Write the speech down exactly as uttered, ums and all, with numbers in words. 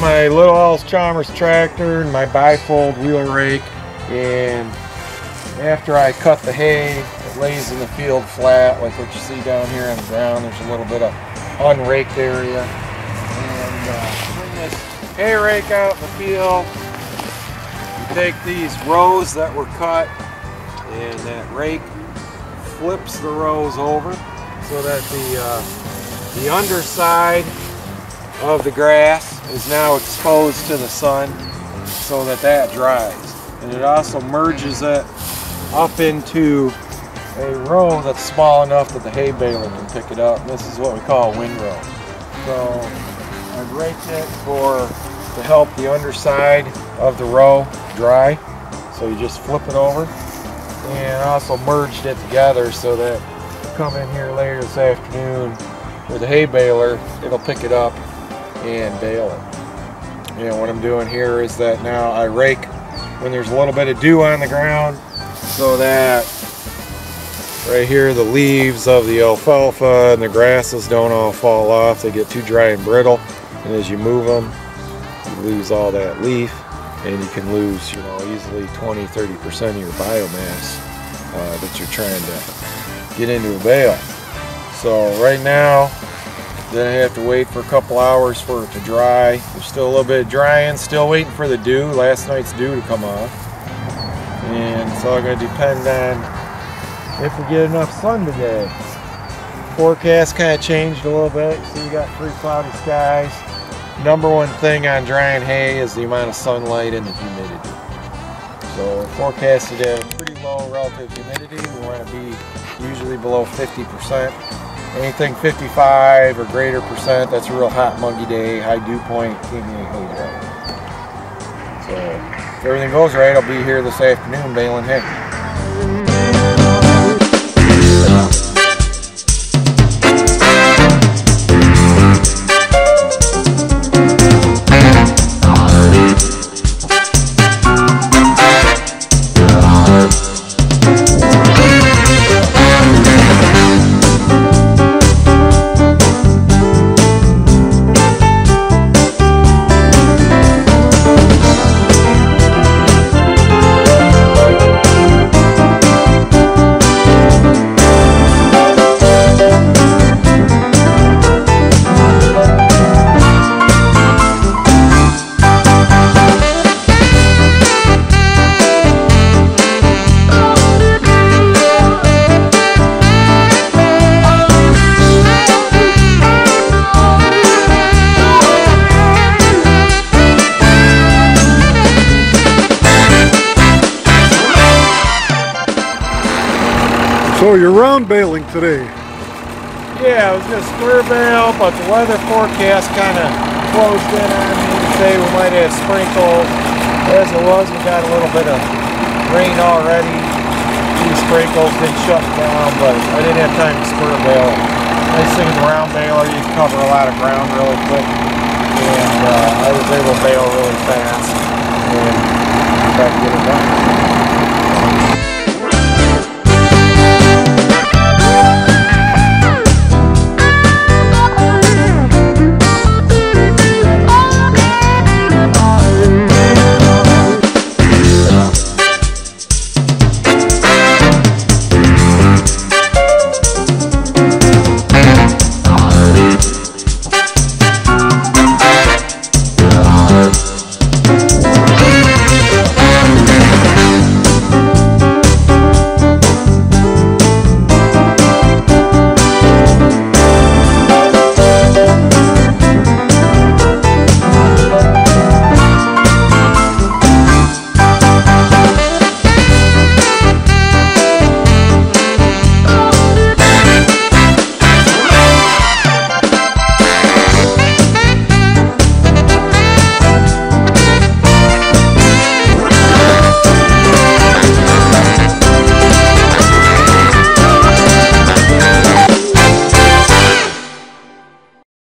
got my little Allis Chalmers tractor and my bifold wheel rake, and after I cut the hay, it lays in the field flat like what you see down here on the ground. There's a little bit of unraked area. And uh, bring this hay rake out in the field. You take these rows that were cut, and that rake flips the rows over so that the, uh, the underside of the grass is now exposed to the sun, so that that dries. And it also merges it up into a row that's small enough that the hay baler can pick it up. This is what we call a windrow. So I've raked it for to help the underside of the row dry. So you just flip it over, and also merged it together so that you come in here later this afternoon with a hay baler, it'll pick it up and bale it. And what I'm doing here is that now I rake when there's a little bit of dew on the ground, so that right here the leaves of the alfalfa and the grasses don't all fall off. They get too dry and brittle, and as you move them, you lose all that leaf, and you can lose, you know, easily twenty to thirty percent of your biomass uh, that you're trying to get into a bale. So right now, then I have to wait for a couple hours for it to dry. There's still a little bit of drying, still waiting for the dew, last night's dew to come off. And it's all going to depend on if we get enough sun today. Forecast kind of changed a little bit, so you got pretty cloudy skies. Number one thing on drying hay is the amount of sunlight and the humidity. So forecasted to have pretty low relative humidity. We want to be usually below fifty percent. Anything fifty-five or greater percent, that's a real hot, muggy day, high dew point, can't get any hay dry. So if everything goes right, I'll be here this afternoon baling hay. So you're round baling today? Yeah, I was going to square bale, but the weather forecast kind of closed in on me. Today we might have sprinkles. As it was, we got a little bit of rain already. These sprinkles didn't shut down, but I didn't have time to square bale. Nice thing with the round baler, you can cover a lot of ground really quick. And uh, I was able to bale really fast and try to get it done.